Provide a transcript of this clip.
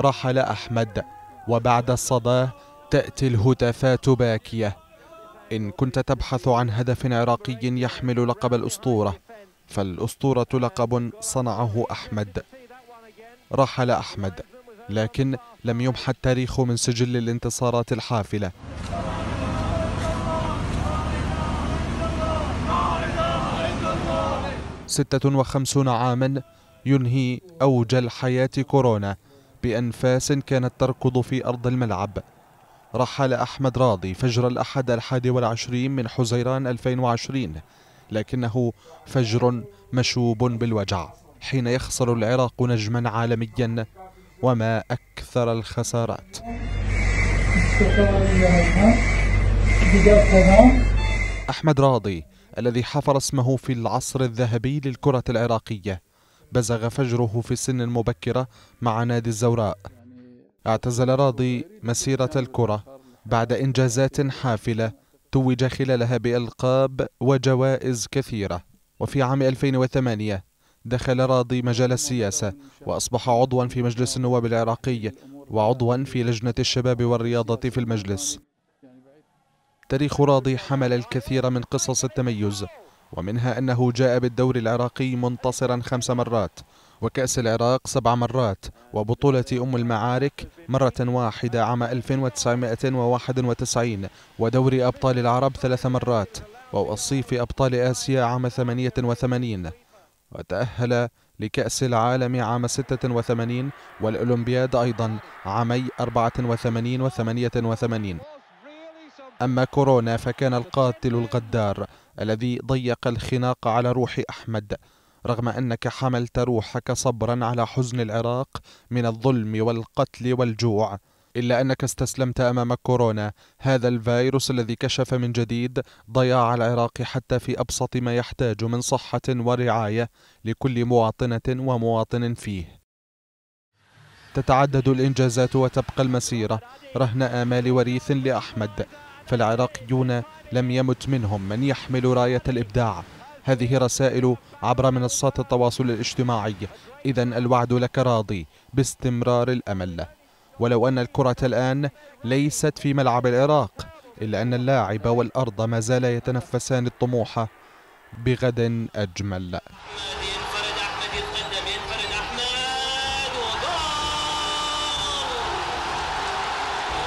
رحل أحمد، وبعد الصداه تأتي الهتافات باكية. إن كنت تبحث عن هدف عراقي يحمل لقب الأسطورة، فالأسطورة لقب صنعه أحمد. رحل أحمد، لكن لم يمحى التاريخ من سجل الانتصارات الحافلة. ستة 56 عاما ينهي أوج الحياة كورونا بأنفاس كانت تركض في أرض الملعب. رحل أحمد راضي فجر الأحد 21 من حزيران 2020، لكنه فجر مشوب بالوجع حين يخسر العراق نجما عالميا، وما أكثر الخسارات. أحمد راضي الذي حفر اسمه في العصر الذهبي للكرة العراقية بزغ فجره في سن مبكرة مع نادي الزوراء. اعتزل راضي مسيرة الكرة بعد إنجازات حافلة توج خلالها بألقاب وجوائز كثيرة. وفي عام 2008 دخل راضي مجال السياسة، وأصبح عضوا في مجلس النواب العراقي وعضوا في لجنة الشباب والرياضة في المجلس. تاريخ راضي حمل الكثير من قصص التميز، ومنها أنه جاء بالدوري العراقي منتصرا 5 مرات، وكأس العراق 7 مرات، وبطولة أم المعارك مرة واحدة عام 1991، ودوري أبطال العرب 3 مرات، ووصي في أبطال آسيا عام 88، وتأهل لكأس العالم عام 86، والأولمبياد أيضا عامي 84 و88. أما كورونا فكان القاتل الغدار الذي ضيق الخناق على روح أحمد، رغم أنك حملت روحك صبرا على حزن العراق من الظلم والقتل والجوع، إلا أنك استسلمت أمام كورونا، هذا الفيروس الذي كشف من جديد ضياع العراق حتى في أبسط ما يحتاج من صحة ورعاية لكل مواطنة ومواطن فيه. تتعدد الإنجازات وتبقى المسيرة رهن آمال وريث لأحمد، فالعراقيون لم يمت منهم من يحمل راية الإبداع. هذه رسائل عبر منصات التواصل الاجتماعي. إذا الوعد لك راضي باستمرار الأمل. ولو أن الكرة الآن ليست في ملعب العراق، إلا أن اللاعب والأرض ما زالا يتنفسان الطموح بغد أجمل.